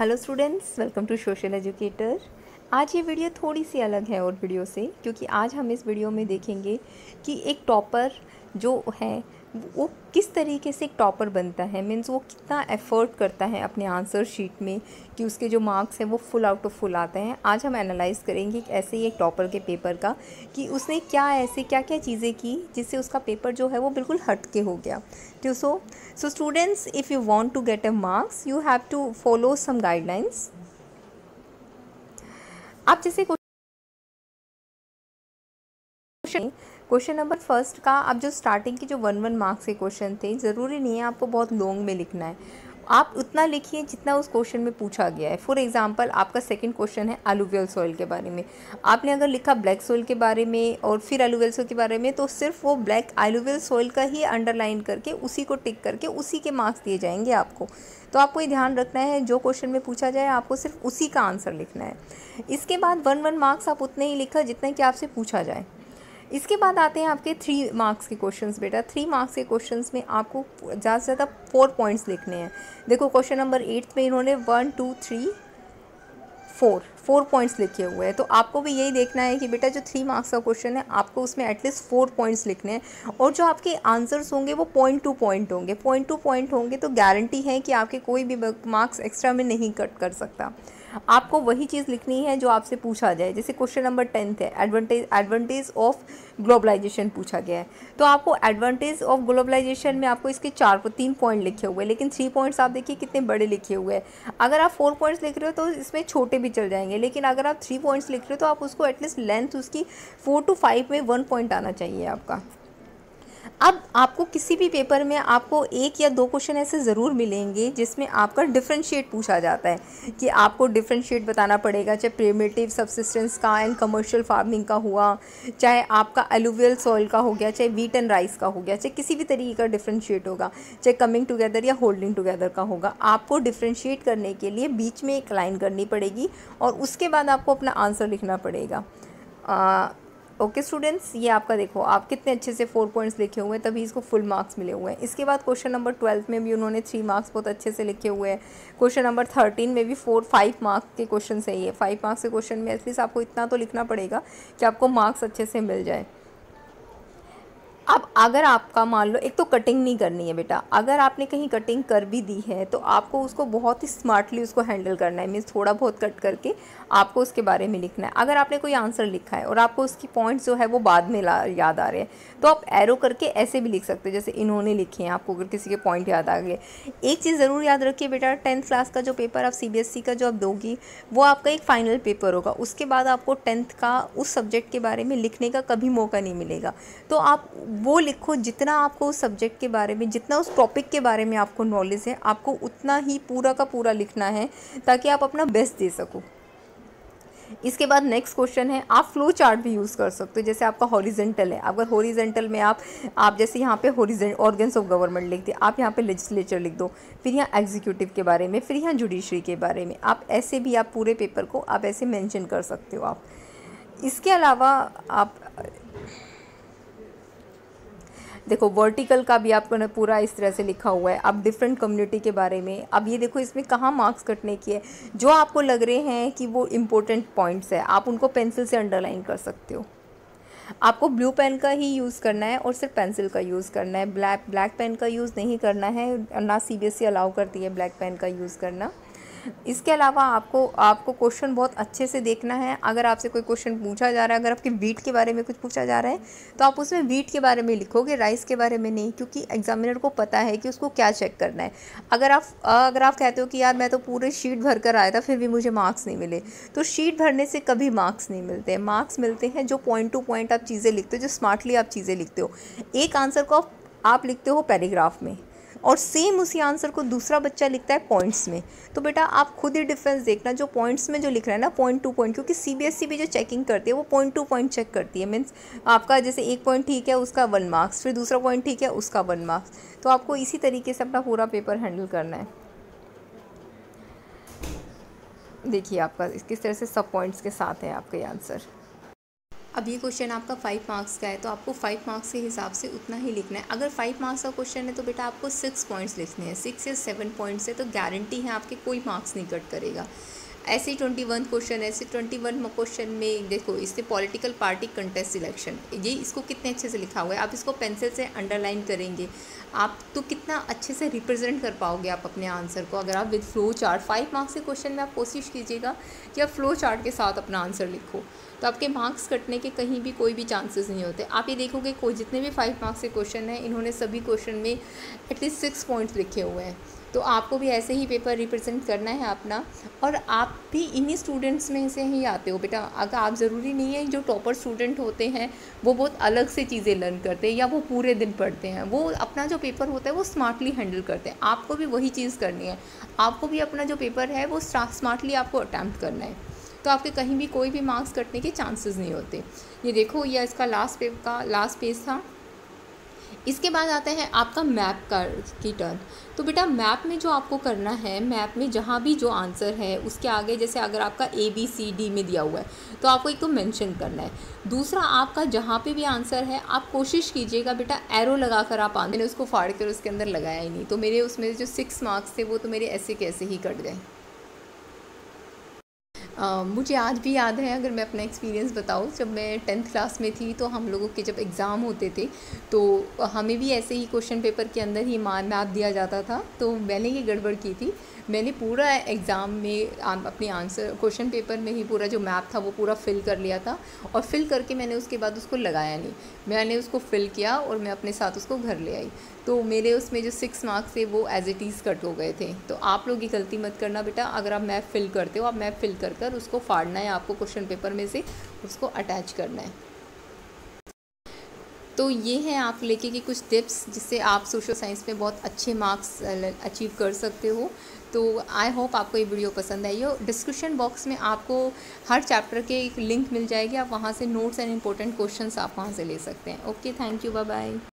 Hello students, welcome to social educator. आज ये video थोड़ी सी अलग है और वीडियो से, क्योंकि आज हम इस वीडियो में देखेंगे कि एक टॉपर जो है वो किस तरीके से एक टॉपर बनता है, मीन्स वो कितना एफ़र्ट करता है अपने आंसर शीट में कि उसके जो मार्क्स हैं वो फुल आउट ऑफ फुल आते हैं। आज हम एनालाइज़ करेंगे ऐसे ही एक टॉपर के पेपर का कि उसने क्या ऐसे क्या क्या चीज़ें की जिससे उसका पेपर जो है वो बिल्कुल हटके हो गया। तो so students, if you want to get a marks you have to follow some guidelines. आप जैसे क्वेश्चन नंबर फर्स्ट का, आप जो स्टार्टिंग के जो 1-1 मार्क्स के क्वेश्चन थे, ज़रूरी नहीं है आपको बहुत लॉन्ग में लिखना है, आप उतना लिखिए जितना उस क्वेश्चन में पूछा गया है। फॉर एग्जांपल, आपका सेकंड क्वेश्चन है अलुवियल सॉइल के बारे में। आपने अगर लिखा ब्लैक सॉइल के बारे में और फिर अलुवियल सॉइल के बारे में, तो सिर्फ वो ब्लैक अलुवियल सॉइल का ही अंडरलाइन करके उसी को टिक करके उसी के मार्क्स दिए जाएंगे आपको। तो आपको ये ध्यान रखना है जो क्वेश्चन में पूछा जाए आपको सिर्फ उसी का आंसर लिखना है। इसके बाद 1-1 मार्क्स आप उतने ही लिखा जितना कि आपसे पूछा जाए। इसके बाद आते हैं आपके 3 मार्क्स के क्वेश्चंस। बेटा 3 मार्क्स के क्वेश्चंस में आपको ज़्यादा से ज़्यादा 4 पॉइंट्स लिखने हैं। देखो क्वेश्चन नंबर 8 में इन्होंने 1, 2, 3, 4 पॉइंट्स लिखे हुए हैं। तो आपको भी यही देखना है कि बेटा जो 3 मार्क्स का क्वेश्चन है आपको उसमें एटलीस्ट 4 पॉइंट्स लिखने हैं, और जो आपके आंसर्स होंगे वो पॉइंट टू पॉइंट होंगे। तो गारंटी है कि आपके कोई भी मार्क्स एक्स्ट्रा में नहीं कट कर सकता। आपको वही चीज़ लिखनी है जो आपसे पूछा जाए। जैसे क्वेश्चन नंबर 10 है, एडवांटेज ऑफ ग्लोबलाइजेशन पूछा गया है, तो आपको एडवांटेज ऑफ ग्लोबलाइजेशन में आपको इसके 3 पॉइंट लिखे हुए हैं, लेकिन 3 पॉइंट्स आप देखिए कितने बड़े लिखे हुए हैं। अगर आप 4 पॉइंट्स लिख रहे हो तो इसमें छोटे भी चल जाएंगे, लेकिन अगर आप 3 पॉइंट्स लिख रहे हो तो आप उसको एटलीस्ट लेंथ उसकी 4 to 5 में 1 पॉइंट आना चाहिए आपका। अब आपको किसी भी पेपर में आपको 1 या 2 क्वेश्चन ऐसे ज़रूर मिलेंगे जिसमें आपका डिफरेंशिएट पूछा जाता है कि आपको डिफरेंशिएट बताना पड़ेगा, चाहे प्रिमिटिव सबसिस्टेंस का एंड कमर्शियल फार्मिंग का हुआ, चाहे आपका अलुवियल सॉइल का हो गया, चाहे वीट एंड राइस का हो गया, चाहे किसी भी तरीके का डिफरेंशिएट होगा, चाहे कमिंग टुगेदर या होल्डिंग टुगेदर का होगा। आपको डिफरेंशिएट करने के लिए बीच में एक लाइन करनी पड़ेगी और उसके बाद आपको अपना आंसर लिखना पड़ेगा। ओके स्टूडेंट्स, ये आपका देखो आप कितने अच्छे से 4 पॉइंट्स लिखे हुए हैं, तभी इसको फुल मार्क्स मिले हुए हैं। इसके बाद क्वेश्चन नंबर 12 में भी उन्होंने 3 मार्क्स बहुत अच्छे से लिखे हुए हैं। क्वेश्चन नंबर 13 में भी 4-5 मार्क्स के क्वेश्चन है। ये 5 मार्क्स के क्वेश्चन में एटलीस्ट आपको इतना तो लिखना पड़ेगा कि आपको मार्क्स अच्छे से मिल जाए। अब अगर आपका मान लो, एक तो कटिंग नहीं करनी है बेटा, अगर आपने कहीं कटिंग कर भी दी है तो आपको उसको बहुत ही स्मार्टली उसको हैंडल करना है, मीन्स थोड़ा बहुत कट करके आपको उसके बारे में लिखना है। अगर आपने कोई आंसर लिखा है और आपको उसकी पॉइंट्स जो है वो बाद में याद आ रहे हैं, तो आप एरो करके ऐसे भी लिख सकते हो जैसे इन्होंने लिखे हैं, आपको अगर किसी के पॉइंट याद आ गए। एक चीज़ ज़रूर याद रखिए बेटा, 10th क्लास का जो पेपर आप CBSE का जो आप दोगी वो आपका एक फ़ाइनल पेपर होगा। उसके बाद आपको 10th का उस सब्जेक्ट के बारे में लिखने का कभी मौका नहीं मिलेगा। तो आप वो लिखो जितना आपको उस सब्जेक्ट के बारे में, जितना उस टॉपिक के बारे में आपको नॉलेज है, आपको उतना ही पूरा का पूरा लिखना है ताकि आप अपना बेस्ट दे सको। इसके बाद नेक्स्ट क्वेश्चन है, आप फ्लो चार्ट भी यूज़ कर सकते हो। जैसे आपका हॉरिजेंटल है, अगर हॉरिजेंटल में आप जैसे यहाँ पे हॉरिजेंटल ऑर्गन्स ऑफ गवर्नमेंट लिख दिए, आप यहाँ पे लेजिस्लेचर लिख दो, फिर यहाँ एग्जीक्यूटिव के बारे में, फिर यहाँ जुडिशरी के बारे में, आप ऐसे भी आप पूरे पेपर को आप ऐसे मैंशन कर सकते हो। आप इसके अलावा आप देखो वर्टिकल का भी आपको ना पूरा इस तरह से लिखा हुआ है, अब डिफरेंट कम्युनिटी के बारे में। अब ये देखो इसमें कहाँ मार्क्स कटने की है, जो आपको लग रहे हैं कि वो इम्पोर्टेंट पॉइंट्स है आप उनको पेंसिल से अंडरलाइन कर सकते हो। आपको ब्लू पेन का ही यूज़ करना है और सिर्फ पेंसिल का यूज़ करना है, ब्लैक पेन का यूज़ नहीं करना है, ना CBSE अलाउ करती है ब्लैक पेन का यूज़ करना। इसके अलावा आपको क्वेश्चन बहुत अच्छे से देखना है। अगर आपसे कोई क्वेश्चन पूछा जा रहा है, अगर आपके वीट के बारे में कुछ पूछा जा रहा है, तो आप उसमें वीट के बारे में लिखोगे, राइस के बारे में नहीं, क्योंकि एग्जामिनर को पता है कि उसको क्या चेक करना है। अगर आप कहते हो कि यार मैं तो पूरे शीट भर कर आया था फिर भी मुझे मार्क्स नहीं मिले, तो शीट भरने से कभी मार्क्स नहीं मिलते हैं। मार्क्स मिलते हैं जो पॉइंट टू पॉइंट आप चीज़ें लिखते हो, जो स्मार्टली आप चीज़ें लिखते हो। एक आंसर को आप लिखते हो पैराग्राफ में और सेम उसी आंसर को दूसरा बच्चा लिखता है पॉइंट्स में। तो बेटा आप खुद ही डिफरेंस देखना, जो पॉइंट्स में जो लिख रहा है ना पॉइंट टू पॉइंट, क्योंकि CBSE भी जो चेकिंग करती है वो पॉइंट टू पॉइंट चेक करती है। मीन्स आपका जैसे एक पॉइंट ठीक है उसका 1 मार्क्स, फिर दूसरा पॉइंट ठीक है उसका 1 मार्क्स। तो आपको इसी तरीके से अपना पूरा पेपर हैंडल करना है। देखिए आपका किस तरह से सब पॉइंट्स के साथ है आपके आंसर। अब ये क्वेश्चन आपका 5 मार्क्स का है तो आपको 5 मार्क्स के हिसाब से उतना ही लिखना है। अगर 5 मार्क्स का क्वेश्चन है तो बेटा आपको 6 पॉइंट्स लिखने हैं, 6 या 7 पॉइंट्स है तो गारंटी है आपके कोई मार्क्स नहीं कट करेगा। ऐसे 21 क्वेश्चन, ऐसे 21 क्वेश्चन में देखो इससे पॉलिटिकल पार्टी कंटेस्ट सिलेक्शन, ये इसको कितने अच्छे से लिखा हुआ है। आप इसको पेंसिल से अंडरलाइन करेंगे, आप तो कितना अच्छे से रिप्रेजेंट कर पाओगे आप अपने आंसर को अगर आप विद फ्लो चार्ट। 5 मार्क्स के क्वेश्चन में आप कोशिश कीजिएगा कि आप फ्लो चार्ट के साथ अपना आंसर लिखो, तो आपके मार्क्स कटने के कहीं भी कोई भी चांसेस नहीं होते। आप ये देखोगे कोई जितने भी 5 मार्क्स के क्वेश्चन हैं इन्होंने सभी क्वेश्चन में एटलीस्ट 6 पॉइंट्स लिखे हुए हैं। तो आपको भी ऐसे ही पेपर रिप्रेजेंट करना है अपना, और आप भी इन्हीं स्टूडेंट्स में से ही आते हो बेटा। अगर आप ज़रूरी नहीं है जो टॉपर स्टूडेंट होते हैं वो बहुत अलग से चीज़ें लर्न करते हैं या वो पूरे दिन पढ़ते हैं, वो अपना जो पेपर होता है वो स्मार्टली हैंडल करते हैं। आपको भी वही चीज़ करनी है, आपको भी अपना जो पेपर है वो स्मार्टली आपको अटैम्प्ट करना है, तो आपके कहीं भी कोई भी मार्क्स कटने के चांसेस नहीं होते। ये देखो यह इसका लास्ट पेज था। इसके बाद आता है आपका मैप का की टर्न। तो बेटा मैप में जो आपको करना है, मैप में जहाँ भी जो आंसर है उसके आगे जैसे अगर आपका ABCD में दिया हुआ है तो आपको एक तो मेंशन करना है, दूसरा आपका जहाँ पे भी आंसर है आप कोशिश कीजिएगा बेटा एरो लगाकर आप आंसर, मैंने उसको फाड़ कर उसके अंदर लगाया ही नहीं, तो मेरे उसमें जो 6 मार्क्स थे वो तो मेरे ऐसे कैसे ही कट गए। मुझे आज भी याद है, अगर मैं अपना एक्सपीरियंस बताऊँ, जब मैं 10th क्लास में थी तो हम लोगों के जब एग्ज़ाम होते थे तो हमें भी ऐसे ही क्वेश्चन पेपर के अंदर ही मैप दिया जाता था। तो मैंने ये गड़बड़ की थी, मैंने पूरा एग्ज़ाम में अपने आंसर क्वेश्चन पेपर में ही पूरा जो मैप था वो पूरा फ़िल कर लिया था, और फ़िल करके मैंने उसके बाद उसको लगाया नहीं, मैंने उसको फ़िल किया और मैं अपने साथ उसको घर ले आई, तो मेरे उसमें जो 6 मार्क्स थे वो एज इट इज़ कट हो गए थे। तो आप लोग ये गलती मत करना बेटा, अगर आप मैप फ़िल करते हो आप मैप फ़िल कर कर उसको फाड़ना है आपको, क्वेश्चन पेपर में से उसको अटैच करना है। तो ये हैं आप लेके कि कुछ टिप्स जिससे आप सोशल साइंस में बहुत अच्छे मार्क्स अचीव कर सकते हो। तो आई होप आपको ये वीडियो पसंद आई हो। डिस्क्रिप्शन बॉक्स में आपको हर चैप्टर के एक लिंक मिल जाएगी, आप वहाँ से नोट्स एंड इंपॉर्टेंट क्वेश्चंस आप वहाँ से ले सकते हैं। Okay, thank you, bye bye.